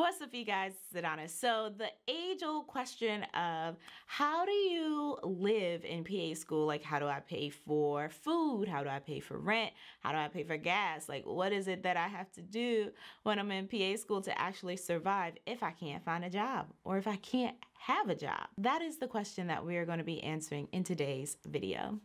What's up, you guys? Savannah. So the age-old question of how do you live in PA school? Like, how do I pay for food? How do I pay for rent? How do I pay for gas? Like, what is it that I have to do when I'm in PA school to actually survive if I can't find a job or if I can't have a job? That is the question that we are going to be answering in today's video.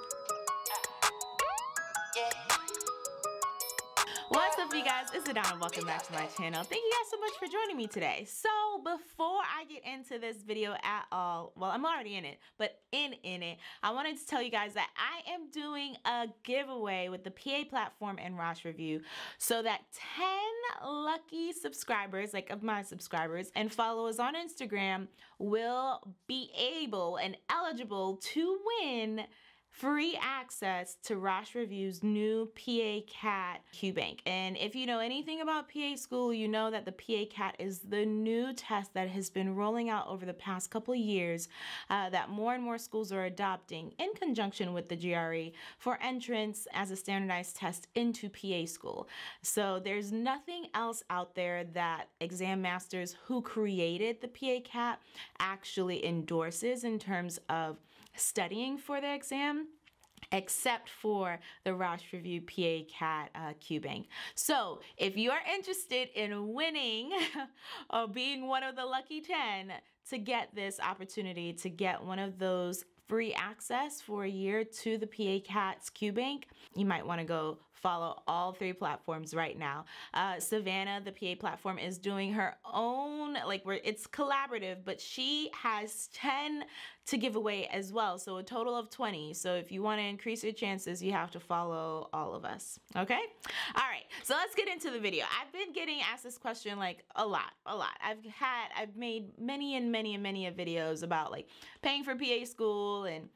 What's up, you guys? It's Anaya. Welcome back to my channel. Thank you guys so much for joining me today. So before I get into this video at all, well, I'm already in it, but in it, I wanted to tell you guys that I am doing a giveaway with the PA platform and Rosh Review, so that 10 lucky subscribers, like of my subscribers and followers on Instagram, will be able and eligible to win free access to Rosh Review's new PA-CAT QBank. And if you know anything about PA school, you know that the PA-CAT is the new test that has been rolling out over the past couple years that more and more schools are adopting in conjunction with the GRE for entrance as a standardized test into PA school. So there's nothing else out there that Exam Masters, who created the PA-CAT, actually endorses in terms of studying for the exam, except for the Rosh Review PA-CAT QBank. So if you are interested in winning or being one of the lucky 10 to get this opportunity to get one of those free access for a year to the PA-CAT's QBank, you might want to go follow all three platforms right now. Savannah, the PA platform, is doing her own, like, it's collaborative, but she has 10 to give away as well, so a total of 20. So if you want to increase your chances, you have to follow all of us, okay? All right, so let's get into the video. I've been getting asked this question like a lot. I've made many of videos about like paying for PA school and,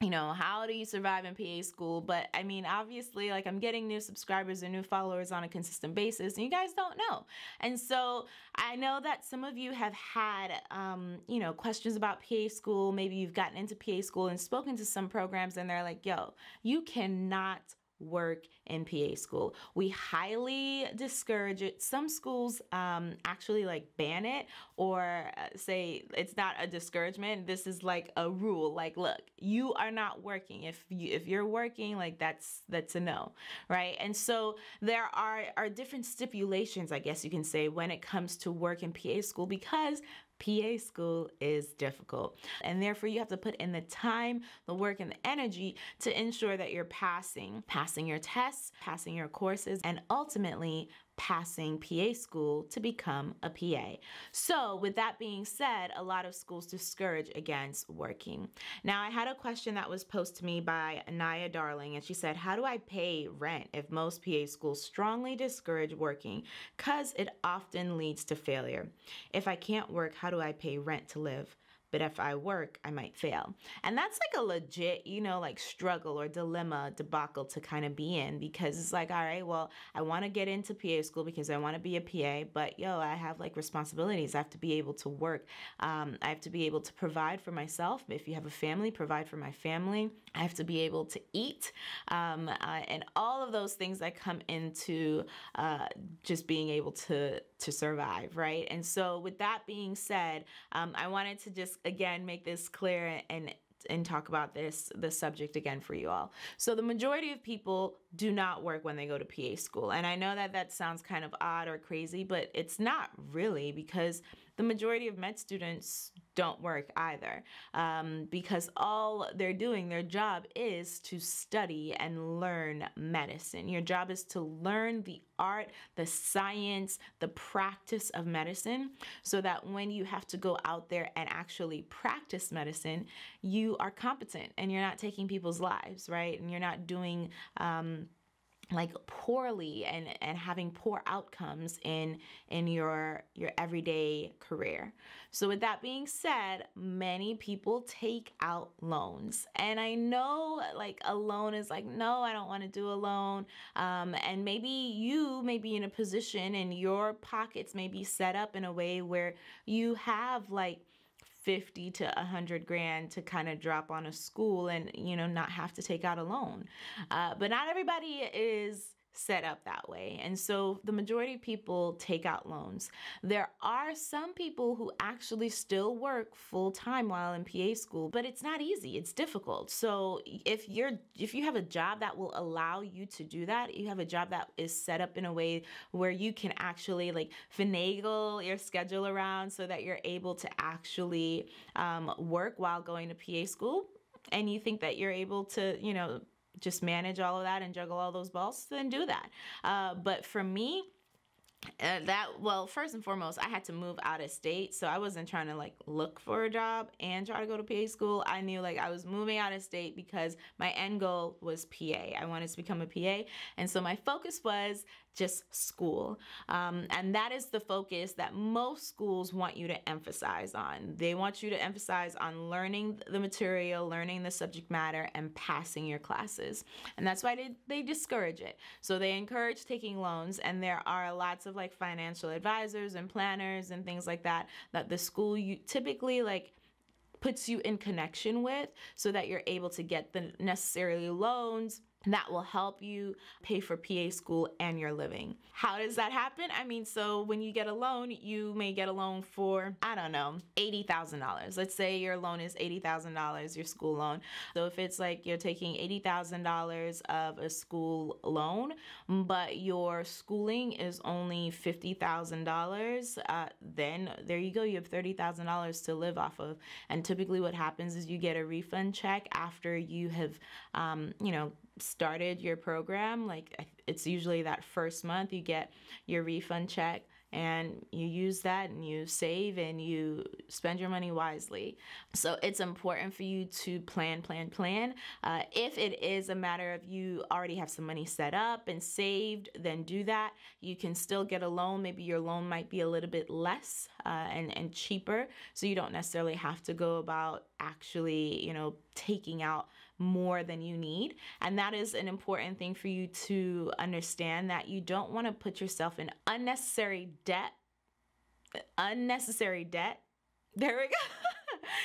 you know, how do you survive in PA school? But I mean, obviously, like, I'm getting new subscribers and new followers on a consistent basis, and you guys don't know. And so I know that some of you have had, you know, questions about PA school. Maybe you've gotten into PA school and spoken to some programs, and they're like, yo, you cannot work in PA school. We highly discourage it. Some schools actually like ban it, or say it's not a discouragement. This is like a rule. Like, look, you are not working. If you're working, like, that's a no, right? And so there are different stipulations, I guess you can say, when it comes to work in PA school, because PA school is difficult, and therefore you have to put in the time, the work, and the energy to ensure that you're passing your tests, passing your courses, and ultimately passing PA school to become a PA. So with that being said, a lot of schools discourage against working. Now, I had a question that was posed to me by Anaya Darling, and she said, how do I pay rent if most PA schools strongly discourage working because it often leads to failure? If I can't work, how do I pay rent to live? But if I work, I might fail. And that's like a legit, you know, like struggle or dilemma, debacle to kind of be in, because it's like, all right, well, I want to get into PA school because I want to be a PA, but yo, I have like responsibilities. I have to be able to work. I have to be able to provide for myself. If you have a family, provide for my family. I have to be able to eat, and all of those things that come into just being able to survive, right? And so with that being said, I wanted to just, again, make this clear and talk about the subject again for you all. So the majority of people do not work when they go to PA school. And I know that that sounds kind of odd or crazy, but it's not really, because the majority of med students don't work either, because all they're doing, their job is to study and learn medicine. Your job is to learn the art, the science, the practice of medicine, so that when you have to go out there and actually practice medicine, you are competent and you're not taking people's lives, right? And you're not doing like poorly and having poor outcomes in your everyday career. So with that being said, many people take out loans. And I know, like, a loan is like, no, I don't want to do a loan. And maybe you may be in a position, and your pockets may be set up in a way where you have like 50 to 100 grand to kind of drop on a school and, you know, not have to take out a loan. But not everybody is set up that way. And so the majority of people take out loans. There are some people who actually still work full-time while in PA school, but it's not easy. It's difficult. So if you have a job that will allow you to do that, you have a job that is set up in a way where you can actually like finagle your schedule around so that you're able to actually work while going to PA school, and you think that you're able to, you know, just manage all of that and juggle all those balls, then do that. But for me, well, first and foremost, I had to move out of state. So I wasn't trying to like look for a job and try to go to PA school. I knew like I was moving out of state because my end goal was PA. I wanted to become a PA. And so my focus was just school. And that is the focus that most schools want you to emphasize on. They want you to emphasize on learning the material, learning the subject matter, and passing your classes. And that's why they discourage it. So they encourage taking loans, and there are lots of like financial advisors and planners and things like that that the school typically like puts you in connection with so that you're able to get the necessary loans that will help you pay for PA school and your living. How does that happen? I mean, so when you get a loan, you may get a loan for, I don't know, $80,000. Let's say your loan is $80,000, your school loan. So if it's like you're taking $80,000 of a school loan, but your schooling is only $50,000, then there you go. You have $30,000 to live off of. And typically what happens is you get a refund check after you have, you know, started your program. Like it's usually that first month you get your refund check, and you use that and you save and you spend your money wisely. So it's important for you to plan. If it is a matter of you already have some money set up and saved, then do that. You can still get a loan. Maybe your loan might be a little bit less and cheaper. So you don't necessarily have to go about actually, you know, taking out more than you need. And that is an important thing for you to understand, that you don't want to put yourself in unnecessary debt. There we go.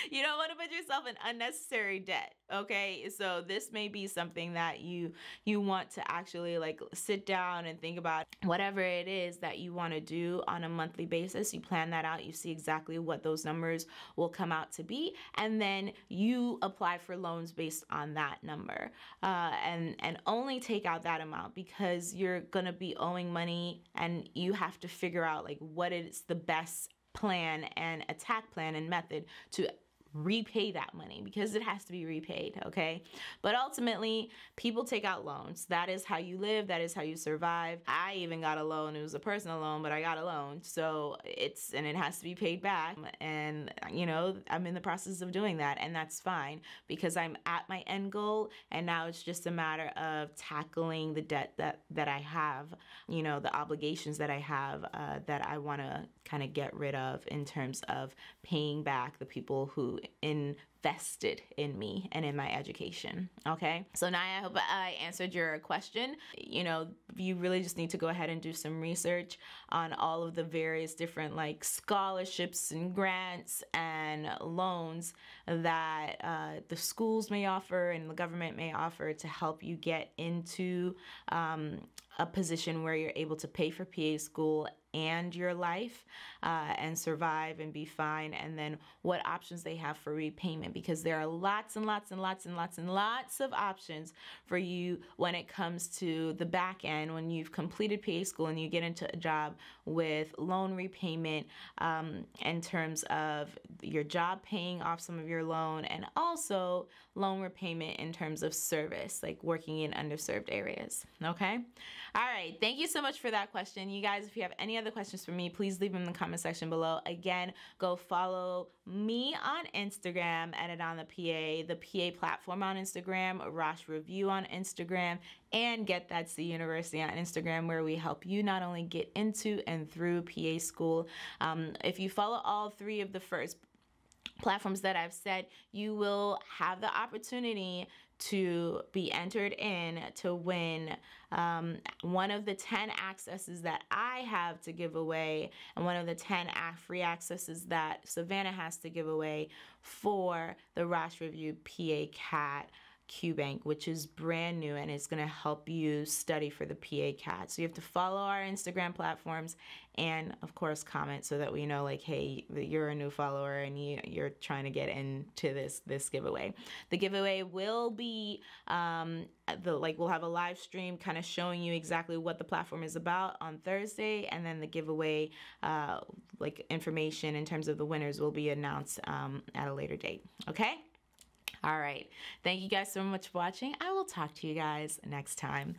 You don't want to put yourself in unnecessary debt. Okay, so this may be something that you want to actually like sit down and think about. Whatever it is that you want to do on a monthly basis, you plan that out, you see exactly what those numbers will come out to be, and then you apply for loans based on that number, and only take out that amount, because you're gonna be owing money, and you have to figure out like what is the best plan and attack plan and method to repay that money, because it has to be repaid. Okay, but ultimately people take out loans. That is how you live, that is how you survive. I even got a loan. It was a personal loan, but I got a loan, so it has to be paid back, and you know, I'm in the process of doing that, and that's fine, because I'm at my end goal, and now it's just a matter of tackling the debt that I have, you know, the obligations that I have, that I want to kind of get rid of in terms of paying back the people who invested in me and in my education. Okay, so Naya, I hope I answered your question. You know, you really just need to go ahead and do some research on all of the various different like scholarships and grants and loans that the schools may offer and the government may offer to help you get into a position where you're able to pay for PA school and your life, and survive and be fine, and then what options they have for repayment, because there are lots of options for you when it comes to the back end, when you've completed PA school and you get into a job, with loan repayment, in terms of your job paying off some of your loan, and also loan repayment in terms of service, like working in underserved areas. Okay, all right, thank you so much for that question, you guys. If you have any other questions for me, please leave them in the comment section below. Again, go follow me on Instagram, edit on the PA platform on Instagram, Rosh Review on Instagram, and Get That C University on Instagram, where we help you not only get into and through PA school. If you follow all three of the first platforms that I've said, you will have the opportunity to be entered in to win one of the 10 accesses that I have to give away, and one of the 10 free accesses that Savannah has to give away for the Rosh Review PA-CAT QBank, which is brand new and it's going to help you study for the PA-CAT. So you have to follow our Instagram platforms and of course comment so that we know, like, hey, you're a new follower and you're trying to get into this giveaway. The giveaway will be we'll have a live stream kind of showing you exactly what the platform is about on Thursday, and then the giveaway information in terms of the winners will be announced at a later date. Okay? All right. Thank you guys so much for watching. I will talk to you guys next time.